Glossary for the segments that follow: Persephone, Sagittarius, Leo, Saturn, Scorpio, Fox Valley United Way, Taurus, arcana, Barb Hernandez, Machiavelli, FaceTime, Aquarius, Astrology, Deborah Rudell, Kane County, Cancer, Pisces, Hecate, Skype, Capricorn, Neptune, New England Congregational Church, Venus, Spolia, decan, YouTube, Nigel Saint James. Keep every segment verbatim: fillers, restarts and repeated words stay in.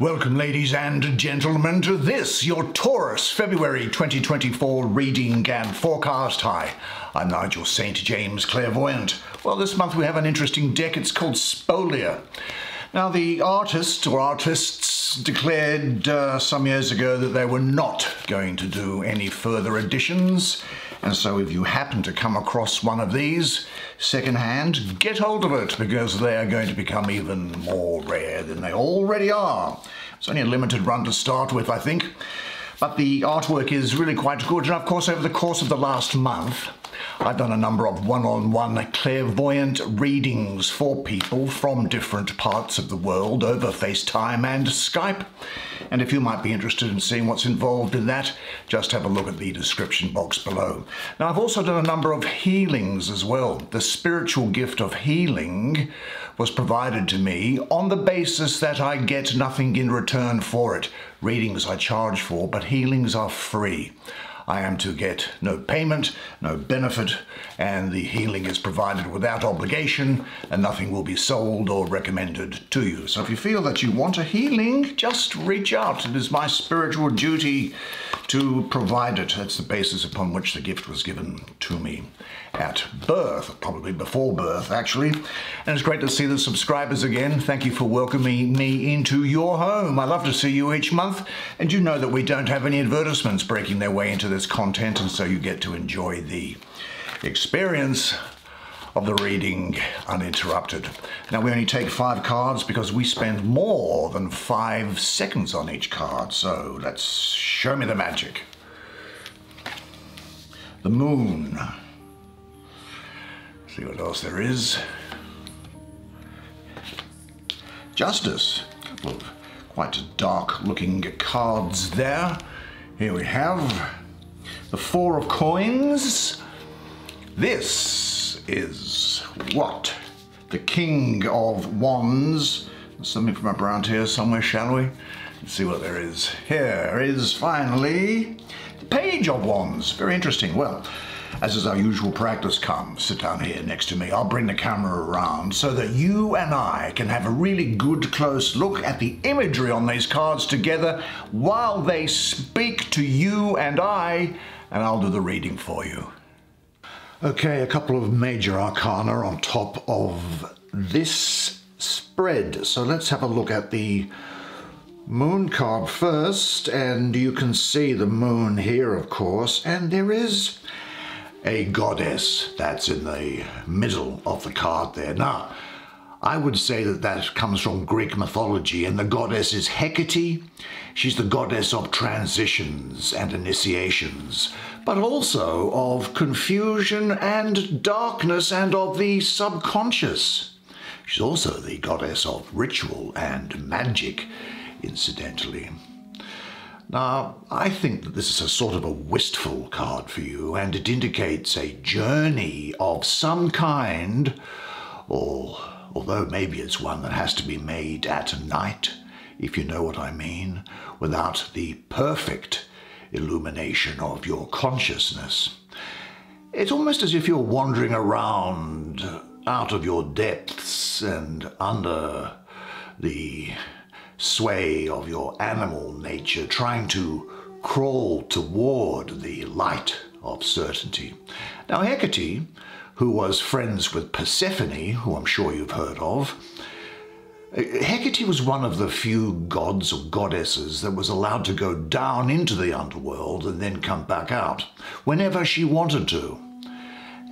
Welcome, ladies and gentlemen, to this, your Taurus February twenty twenty-four reading and forecast. Hi, I'm Nigel Saint James, clairvoyant. Well, this month we have an interesting deck. It's called Spolia. Now, the artist or artists declared uh, some years ago that they were not going to do any further editions. And so if you happen to come across one of these secondhand, get hold of it, because they are going to become even more rare than they already are. It's only a limited run to start with, I think. But the artwork is really quite good. And of course, over the course of the last month, I've done a number of one-on-one clairvoyant readings for people from different parts of the world over FaceTime and Skype. And if you might be interested in seeing what's involved in that, just have a look at the description box below. Now, I've also done a number of healings as well. The spiritual gift of healing was provided to me on the basis that I get nothing in return for it. Readings I charge for, but healings are free. I am to get no payment, no benefit, and the healing is provided without obligation, and nothing will be sold or recommended to you. So if you feel that you want a healing, just reach out. It is my spiritual duty to provide it. That's the basis upon which the gift was given to me at birth, probably before birth, actually. And it's great to see the subscribers again. Thank you for welcoming me into your home. I love to see you each month, and you know that we don't have any advertisements breaking their way into this content, and so you get to enjoy the experience of the reading uninterrupted. Now, we only take five cards because we spend more than five seconds on each card, so let's show me the magic. The moon. See what else there is. Justice. A couple of quite dark looking cards there. Here we have the Four of Coins. This is what? The King of Wands. There's something from up around here somewhere, shall we? Let's see what there is. Here is finally the Page of Wands. Very interesting. Well, as is our usual practice, come sit down here next to me. I'll bring the camera around so that you and I can have a really good close look at the imagery on these cards together while they speak to you and I, and I'll do the reading for you. Okay, a couple of major arcana on top of this spread. So let's have a look at the moon card first, and you can see the moon here, of course, and there is a goddess that's in the middle of the card there. Now, I would say that that comes from Greek mythology, and the goddess is Hecate. She's the goddess of transitions and initiations, but also of confusion and darkness and of the subconscious. She's also the goddess of ritual and magic, incidentally. Now, I think that this is a sort of a wistful card for you, and it indicates a journey of some kind, or although maybe it's one that has to be made at night, if you know what I mean, without the perfect illumination of your consciousness. It's almost as if you're wandering around out of your depths and under the sway of your animal nature, trying to crawl toward the light of certainty. Now, Hecate, who was friends with Persephone, who I'm sure you've heard of, Hecate was one of the few gods or goddesses that was allowed to go down into the underworld and then come back out whenever she wanted to.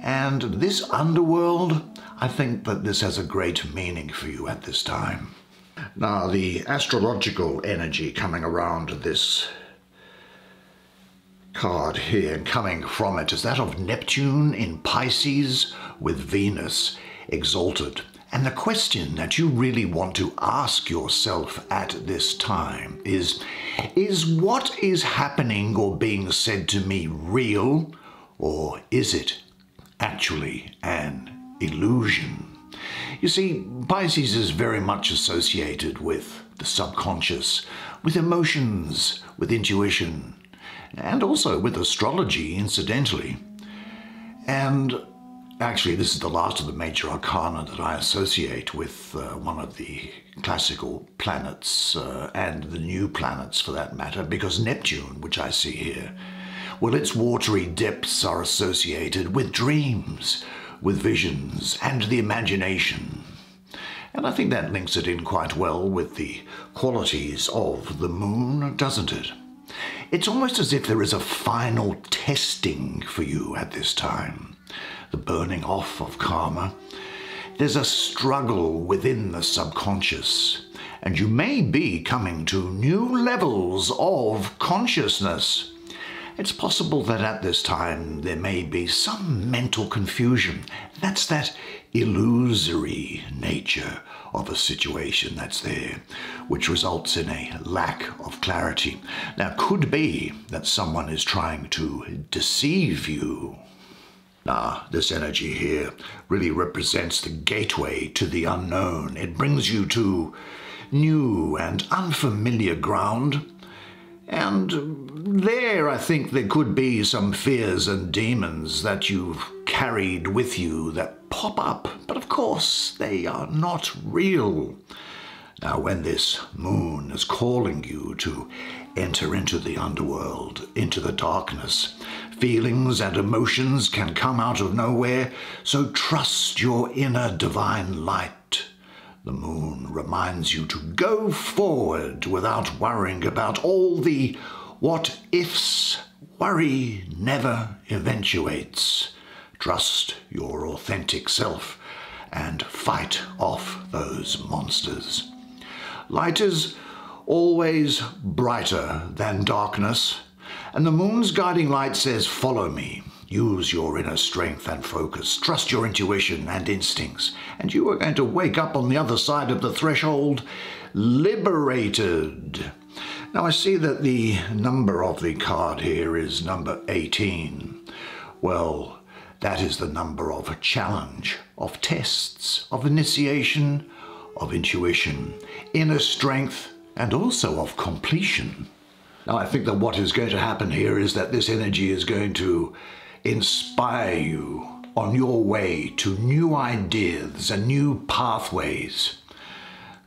And this underworld, I think that this has a great meaning for you at this time. Now, the astrological energy coming around this card here and coming from it is that of Neptune in Pisces with Venus exalted. And the question that you really want to ask yourself at this time is, is what is happening or being said to me real, or is it actually an illusion? You see, Pisces is very much associated with the subconscious, with emotions, with intuition, and also with astrology, incidentally. And Actually, this is the last of the major arcana that I associate with uh, one of the classical planets uh, and the new planets for that matter, because Neptune, which I see here, well, its watery depths are associated with dreams, with visions, and the imagination. And I think that links it in quite well with the qualities of the moon, doesn't it? It's almost as if there is a final testing for you at this time. The burning off of karma. There's a struggle within the subconscious, and you may be coming to new levels of consciousness. It's possible that at this time there may be some mental confusion. That's that illusory nature of a situation that's there, which results in a lack of clarity. Now, it could be that someone is trying to deceive you. Now, this energy here really represents the gateway to the unknown. It brings you to new and unfamiliar ground. And there, I think there could be some fears and demons that you've carried with you that pop up. But of course, they are not real. Now, when this moon is calling you to enter into the underworld, into the darkness, feelings and emotions can come out of nowhere. So trust your inner divine light. The moon reminds you to go forward without worrying about all the what-ifs. Worry never eventuates. Trust your authentic self and fight off those monsters. Light is always brighter than darkness, and the moon's guiding light says, follow me. Use your inner strength and focus. Trust your intuition and instincts. And you are going to wake up on the other side of the threshold, liberated. Now, I see that the number of the card here is number eighteen. Well, that is the number of a challenge, of tests, of initiation, of intuition, inner strength, and also of completion. Now, I think that what is going to happen here is that this energy is going to inspire you on your way to new ideas and new pathways.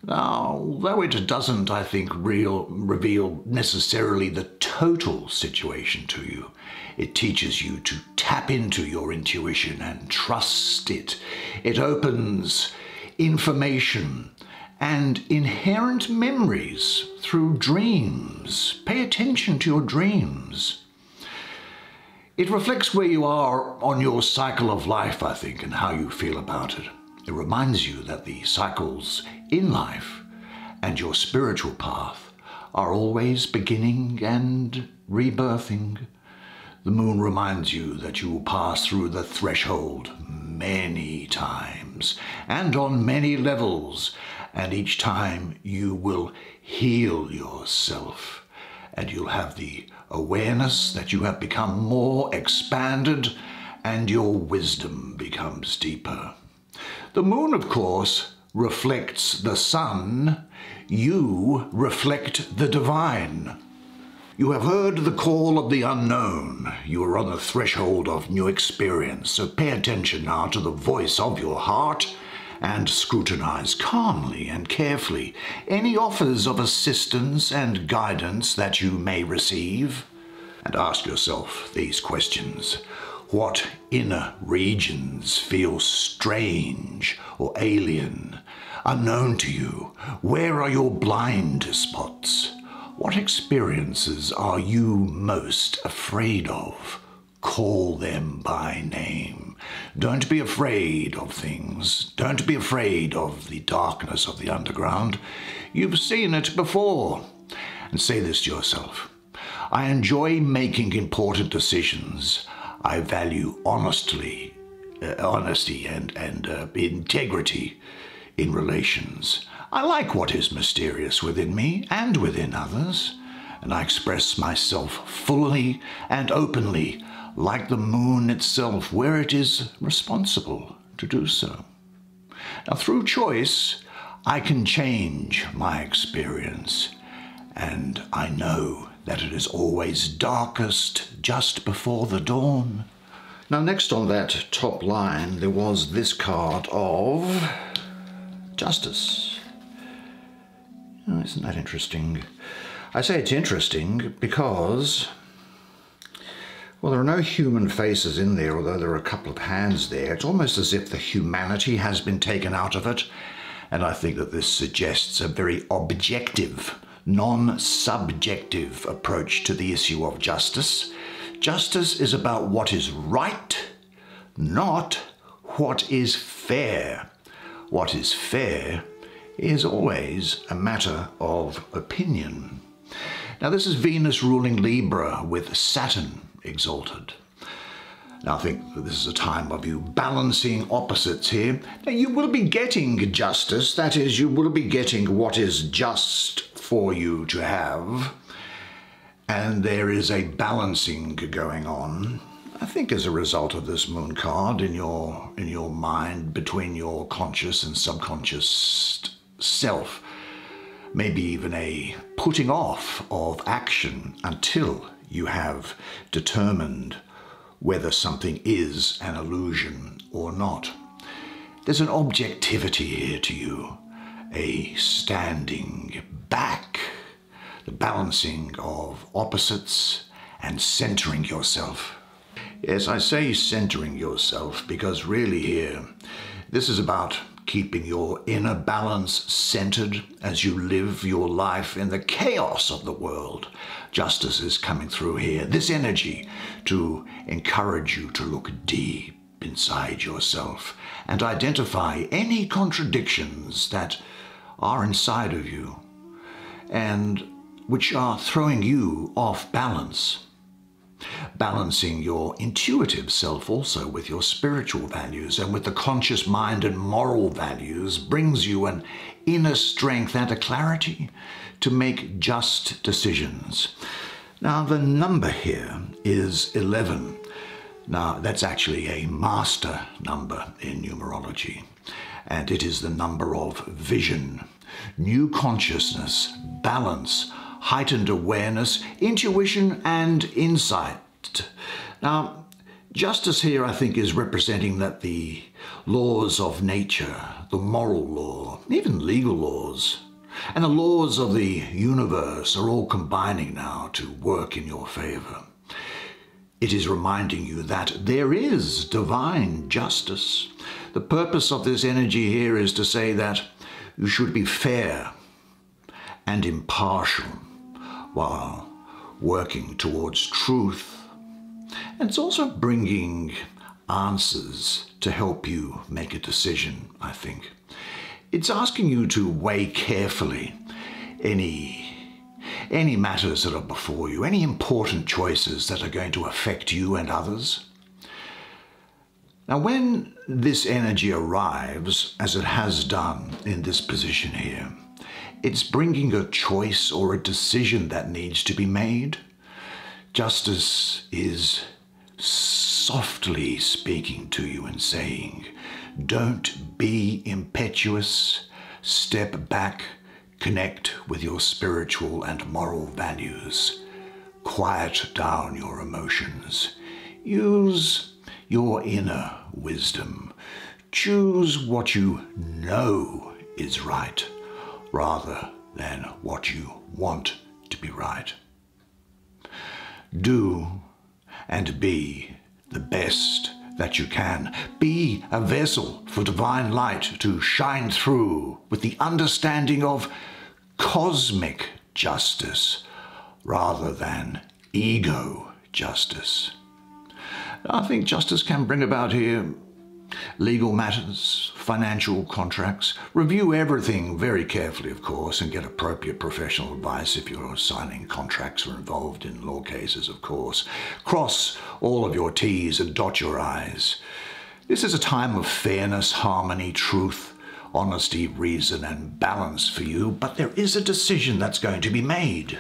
Now, although it doesn't, I think, real, reveal necessarily the total situation to you, it teaches you to tap into your intuition and trust it. It opens information and inherent memories through dreams. Pay attention to your dreams. It reflects where you are on your cycle of life, I think, and how you feel about it. It reminds you that the cycles in life and your spiritual path are always beginning and rebirthing. The moon reminds you that you will pass through the threshold many times and on many levels, and each time you will heal yourself, and you'll have the awareness that you have become more expanded and your wisdom becomes deeper. The moon, of course, reflects the sun. You reflect the divine. You have heard the call of the unknown. You are on the threshold of new experience. So pay attention now to the voice of your heart and scrutinize calmly and carefully any offers of assistance and guidance that you may receive. And ask yourself these questions. What inner regions feel strange or alien, unknown to you? Where are your blind spots? What experiences are you most afraid of? Call them by name. Don't be afraid of things. Don't be afraid of the darkness of the underground. You've seen it before. And say this to yourself. I enjoy making important decisions. I value honestly, uh, honesty and, and uh, integrity in relations. I like what is mysterious within me and within others. And I express myself fully and openly, like the moon itself, where it is responsible to do so. Now, through choice, I can change my experience, and I know that it is always darkest just before the dawn. Now, next on that top line, there was this card of Justice. Oh, isn't that interesting? I say it's interesting because, well, there are no human faces in there, although there are a couple of hands there. It's almost as if the humanity has been taken out of it. And I think that this suggests a very objective, non-subjective approach to the issue of justice. Justice is about what is right, not what is fair. What is fair is always a matter of opinion. Now, this is Venus ruling Libra with Saturn exalted. Now, I think that this is a time of you balancing opposites here. Now, you will be getting justice. That is, you will be getting what is just for you to have. And there is a balancing going on, I think, as a result of this moon card in your, in your mind, between your conscious and subconscious self. Maybe even a putting off of action until you have determined whether something is an illusion or not. There's an objectivity here to you, a standing back, the balancing of opposites and centering yourself. Yes, I say centering yourself because really here, this is about keeping your inner balance centered as you live your life in the chaos of the world. Justice is coming through here. This energy to encourage you to look deep inside yourself and identify any contradictions that are inside of you and which are throwing you off balance. Balancing your intuitive self also with your spiritual values and with the conscious mind and moral values brings you an inner strength and a clarity to make just decisions. Now, the number here is eleven. Now, that's actually a master number in numerology, and it is the number of vision, new consciousness, balance, heightened awareness, intuition, and insight. Now, justice here, I think, is representing that the laws of nature, the moral law, even legal laws, and the laws of the universe are all combining now to work in your favor. It is reminding you that there is divine justice. The purpose of this energy here is to say that you should be fair and impartial while working towards truth. And it's also bringing answers to help you make a decision, I think. It's asking you to weigh carefully any, any matters that are before you, any important choices that are going to affect you and others. Now, when this energy arrives, as it has done in this position here, it's bringing a choice or a decision that needs to be made. Justice is softly speaking to you and saying, don't be impetuous, step back, connect with your spiritual and moral values, quiet down your emotions, use your inner wisdom, choose what you know is right rather than what you want to be right. Do and be the best that you can. Be a vessel for divine light to shine through with the understanding of cosmic justice rather than ego justice. I think justice can bring about here legal matters, financial contracts. Review everything very carefully, of course, and get appropriate professional advice if you're signing contracts or involved in law cases, of course. Cross all of your T's and dot your I's. This is a time of fairness, harmony, truth, honesty, reason, and balance for you, but there is a decision that's going to be made.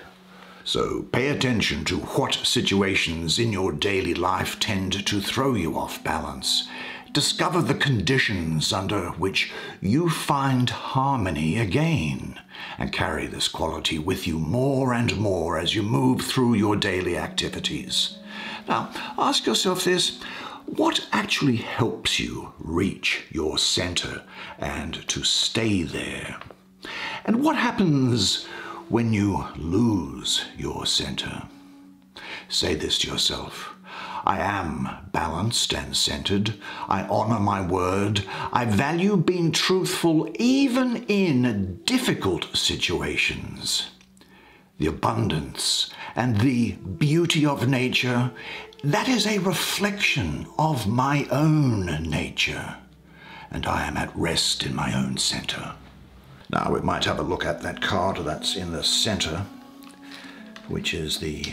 So pay attention to what situations in your daily life tend to throw you off balance. Discover the conditions under which you find harmony again and carry this quality with you more and more as you move through your daily activities. Now, ask yourself this, what actually helps you reach your center and to stay there? And what happens when you lose your center? Say this to yourself: I am balanced and centered. I honor my word. I value being truthful even in difficult situations. The abundance and the beauty of nature, that is a reflection of my own nature. And I am at rest in my own center. Now we might have a look at that card that's in the center, which is the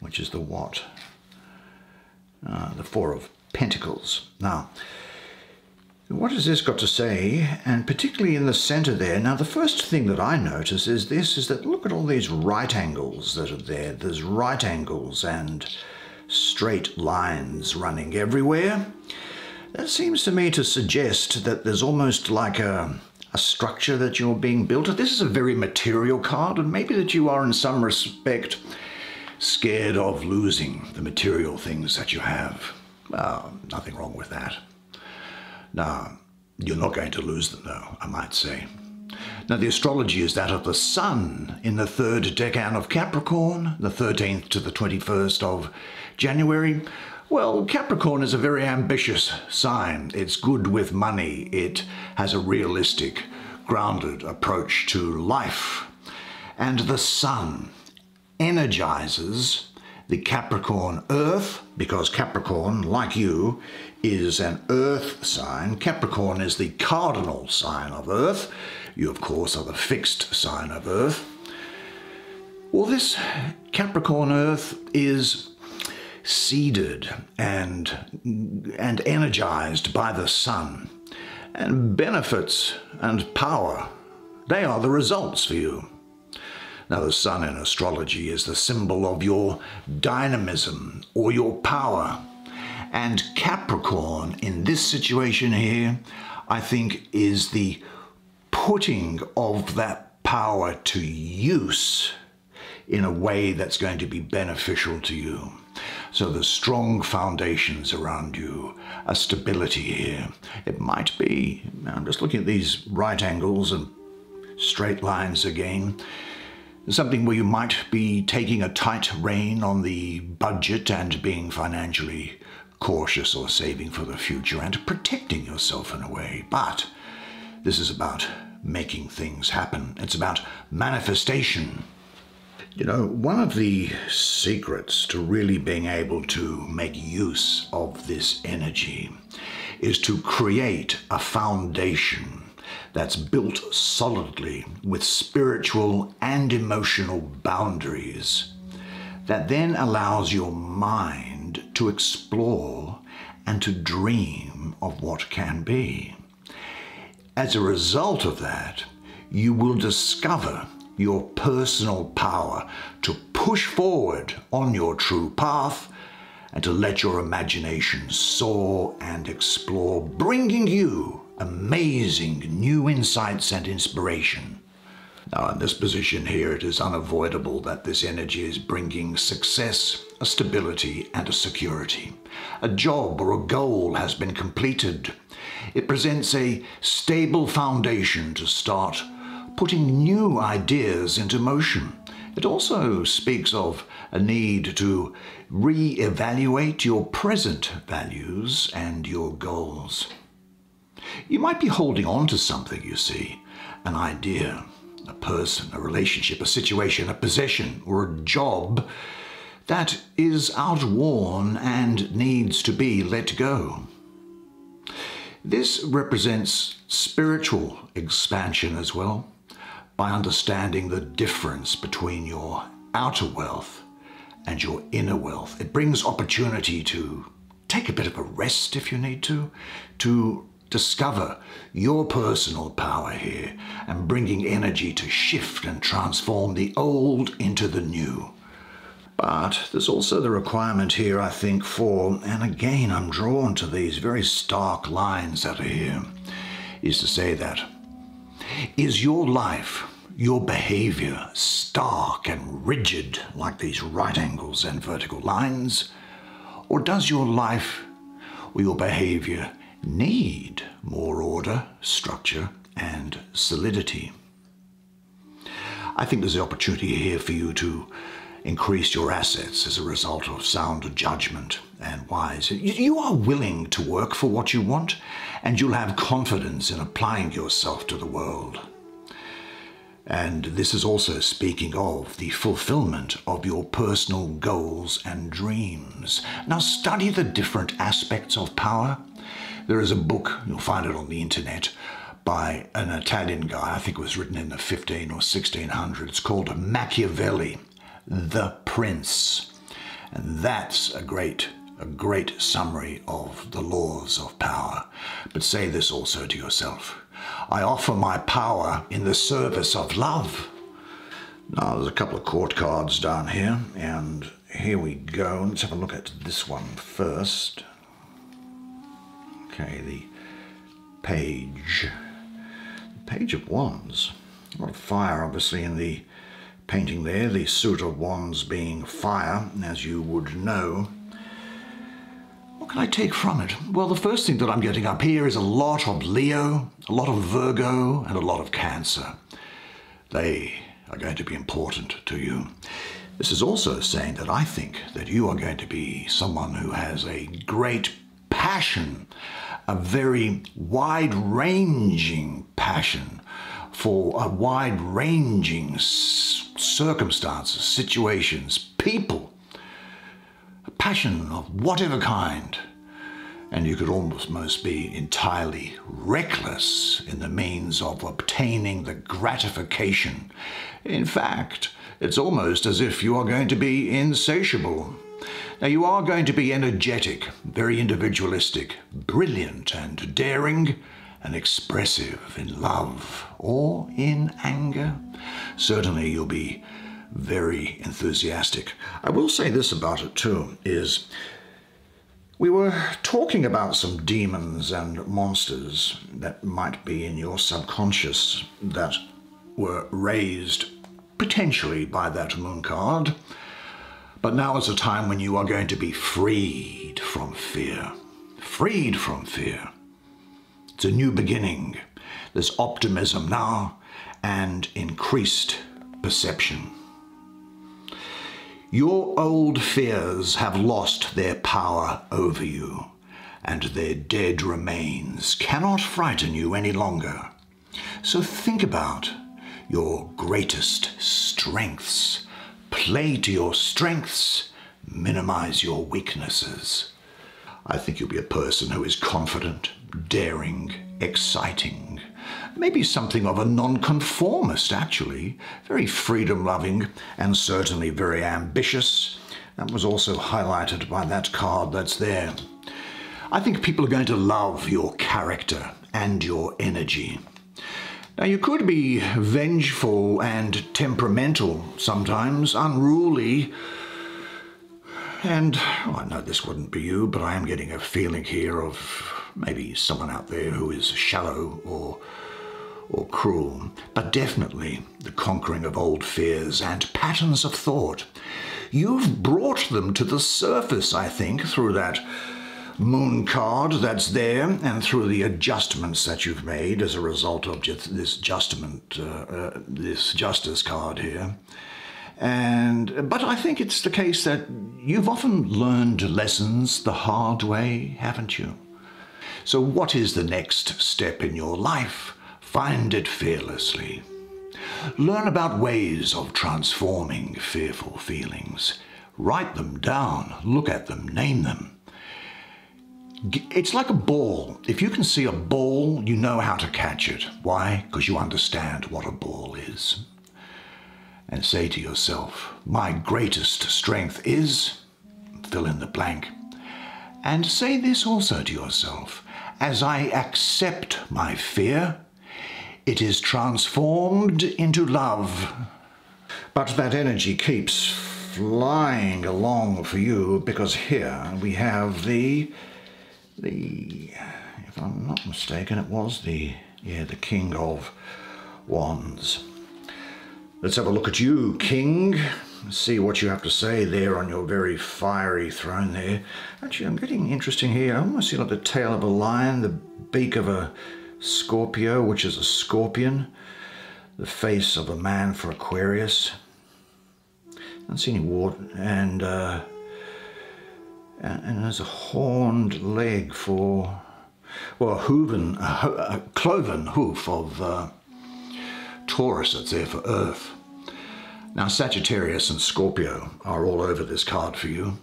which is the what? Uh, the Four of Pentacles. Now, what has this got to say? And particularly in the center there. Now, the first thing that I notice is this, is that look at all these right angles that are there. There's right angles and straight lines running everywhere. That seems to me to suggest that there's almost like a, a structure that you're being built. This is a very material card, and maybe that you are in some respect scared of losing the material things that you have. Well, nothing wrong with that. Now, you're not going to lose them though, I might say. Now, the astrology is that of the Sun in the third decan of Capricorn, the thirteenth to the twenty-first of January. Well, Capricorn is a very ambitious sign. It's good with money. It has a realistic, grounded approach to life. And the Sun energizes the Capricorn Earth, because Capricorn, like you, is an Earth sign. Capricorn is the cardinal sign of Earth. You, of course, are the fixed sign of Earth. Well, this Capricorn Earth is seeded and, and energized by the Sun, and benefits and power, they are the results for you. Now, the Sun in astrology is the symbol of your dynamism or your power. And Capricorn in this situation here, I think, is the putting of that power to use in a way that's going to be beneficial to you. So the strong foundations around you, a stability here. It might be, I'm just looking at these right angles and straight lines again, something where you might be taking a tight rein on the budget and being financially cautious or saving for the future and protecting yourself in a way. But this is about making things happen. It's about manifestation. You know, one of the secrets to really being able to make use of this energy is to create a foundation that's built solidly with spiritual and emotional boundaries that then allows your mind to explore and to dream of what can be. As a result of that, you will discover your personal power to push forward on your true path and to let your imagination soar and explore, bringing you amazing new insights and inspiration. Now, in this position here, it is unavoidable that this energy is bringing success, a stability, and a security. A job or a goal has been completed. It presents a stable foundation to start putting new ideas into motion. It also speaks of a need to re-evaluate your present values and your goals. You might be holding on to something, you see, an idea, a person, a relationship, a situation, a possession, or a job that is outworn and needs to be let go. This represents spiritual expansion as well, by understanding the difference between your outer wealth and your inner wealth. It brings opportunity to take a bit of a rest if you need to, to discover your personal power here and bringing energy to shift and transform the old into the new. But there's also the requirement here, I think, for, and again, I'm drawn to these very stark lines that are here, is to say that, is your life, your behavior, stark and rigid like these right angles and vertical lines? Or does your life or your behavior need more order, structure, and solidity? I think there's the opportunity here for you to increase your assets as a result of sound judgment and wise. You are willing to work for what you want, and you'll have confidence in applying yourself to the world. And this is also speaking of the fulfillment of your personal goals and dreams. Now study the different aspects of power. There is a book, you'll find it on the internet, by an Italian guy. I think it was written in the fifteen or sixteen hundreds, called Machiavelli, The Prince. And that's a great, a great summary of the laws of power. But say this also to yourself: I offer my power in the service of love. Now, there's a couple of court cards down here, and here we go. Let's have a look at this one first. Okay, the page. The Page of Wands. A lot of fire, obviously, in the painting there. The suit of wands being fire, as you would know. What can I take from it? Well, the first thing that I'm getting up here is a lot of Leo, a lot of Virgo, and a lot of Cancer. They are going to be important to you. This is also saying that I think that you are going to be someone who has a great passion, a very wide-ranging passion for a wide-ranging circumstances, situations, people. Passion of whatever kind, and you could almost be entirely reckless in the means of obtaining the gratification. In fact, it's almost as if you are going to be insatiable. Now, you are going to be energetic, very individualistic, brilliant and daring, and expressive in love or in anger. Certainly you'll be very enthusiastic. I will say this about it too, is we were talking about some demons and monsters that might be in your subconscious that were raised potentially by that moon card, but now is a time when you are going to be freed from fear. Freed from fear. It's a new beginning. There's optimism now and increased perception. Your old fears have lost their power over you, and their dead remains cannot frighten you any longer. So think about your greatest strengths. Play to your strengths, minimize your weaknesses. I think you'll be a person who is confident, daring, exciting. Maybe something of a nonconformist, actually. Very freedom-loving and certainly very ambitious. That was also highlighted by that card that's there. I think people are going to love your character and your energy. Now, you could be vengeful and temperamental sometimes, unruly, and well, I know this wouldn't be you, but I am getting a feeling here of maybe someone out there who is shallow or, or cruel, but definitely the conquering of old fears and patterns of thought. You've brought them to the surface, I think, through that moon card that's there and through the adjustments that you've made as a result of just this adjustment, uh, uh, this justice card here. And, but I think it's the case that you've often learned lessons the hard way, haven't you? So what is the next step in your life? Find it fearlessly. Learn about ways of transforming fearful feelings. Write them down, look at them, name them. It's like a ball. If you can see a ball, you know how to catch it. Why? Because you understand what a ball is. And say to yourself, my greatest strength is, fill in the blank. And say this also to yourself: as I accept my fear, it is transformed into love. But that energy keeps flying along for you, because here we have the, the, if I'm not mistaken, it was the, yeah, the King of Wands. Let's have a look at you, King. see what you have to say there on your very fiery throne there. Actually, I'm getting interesting here. I almost see like the tail of a lion, the beak of a Scorpio, which is a scorpion, the face of a man for Aquarius. I don't see any water, and, uh, and, and there's a horned leg for, well, a, hooven, a, a cloven hoof of uh, Taurus that's there for Earth. Now, Sagittarius and Scorpio are all over this card for you.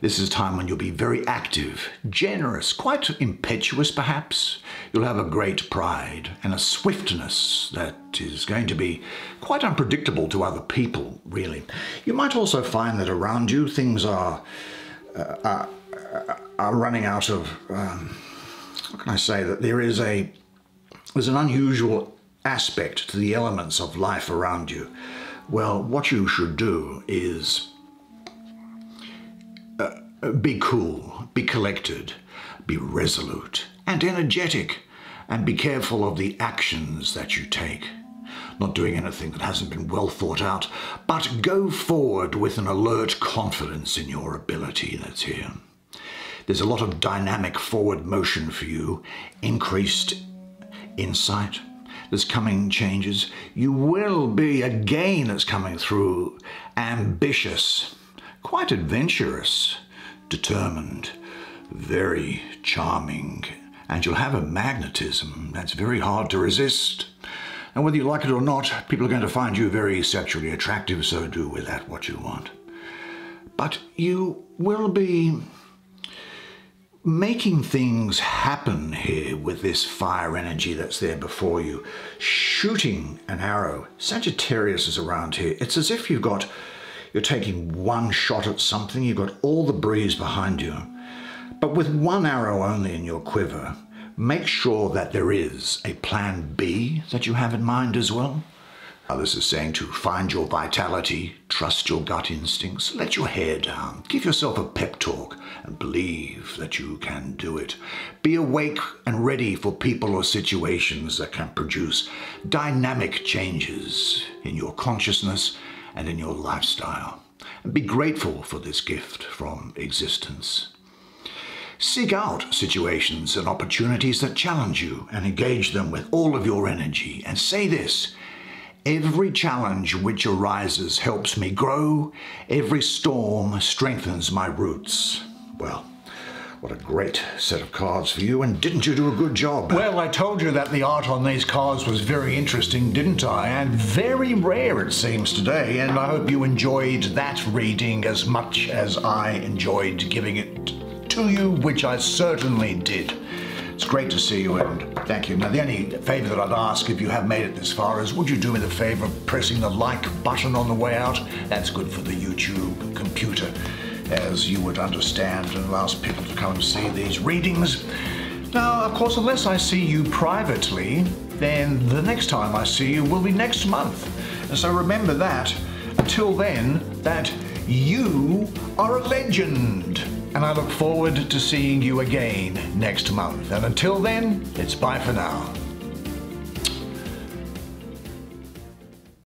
This is a time when you'll be very active, generous, quite impetuous perhaps. You'll have a great pride and a swiftness that is going to be quite unpredictable to other people, really. You might also find that around you things are, uh, are, are running out of, um, how can I say that there is a, there's an unusual aspect to the elements of life around you. Well, what you should do is uh, be cool, be collected, be resolute and energetic, and be careful of the actions that you take. Not doing anything that hasn't been well thought out, but go forward with an alert confidence in your ability that's here. There's a lot of dynamic forward motion for you, increased insight. There's coming changes. You will be, again, that's coming through, ambitious, quite adventurous, determined, very charming, and you'll have a magnetism that's very hard to resist. And whether you like it or not, people are going to find you very sexually attractive, so do with that what you want. But you will be making things happen here with this fire energy that's there before you. Shooting an arrow. Sagittarius is around here. It's as if you've got, you're taking one shot at something, you've got all the breeze behind you. But with one arrow only in your quiver, make sure that there is a plan B that you have in mind as well. This is saying to find your vitality, trust your gut instincts, let your hair down, give yourself a pep talk and believe that you can do it. Be awake and ready for people or situations that can produce dynamic changes in your consciousness and in your lifestyle. And be grateful for this gift from existence. Seek out situations and opportunities that challenge you and engage them with all of your energy, and say this: every challenge which arises helps me grow. Every storm strengthens my roots. Well, what a great set of cards for you, and didn't you do a good job? Well, I told you that the art on these cards was very interesting, didn't I? And very rare, it seems, today, and I hope you enjoyed that reading as much as I enjoyed giving it to you, which I certainly did. It's great to see you, and thank you. Now, the only favour that I'd ask, if you have made it this far, is would you do me the favour of pressing the like button on the way out? That's good for the YouTube computer, as you would understand, and allows people to come and see these readings. Now, of course, unless I see you privately, then the next time I see you will be next month. And so remember that, until then, that you are a legend. And I look forward to seeing you again next month. And until then, it's bye for now.